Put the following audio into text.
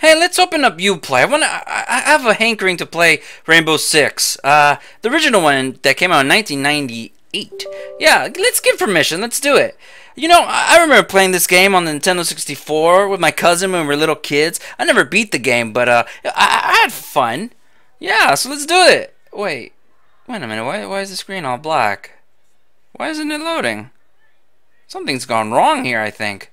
Hey, let's open up Uplay. I have a hankering to play Rainbow Six, the original one that came out in 1998. Yeah, let's give permission. Let's do it. You know, I remember playing this game on the Nintendo 64 with my cousin when we were little kids. I never beat the game, but I had fun. Yeah, so let's do it. Wait a minute. Why is the screen all black? Why isn't it loading? Something's gone wrong here, I think.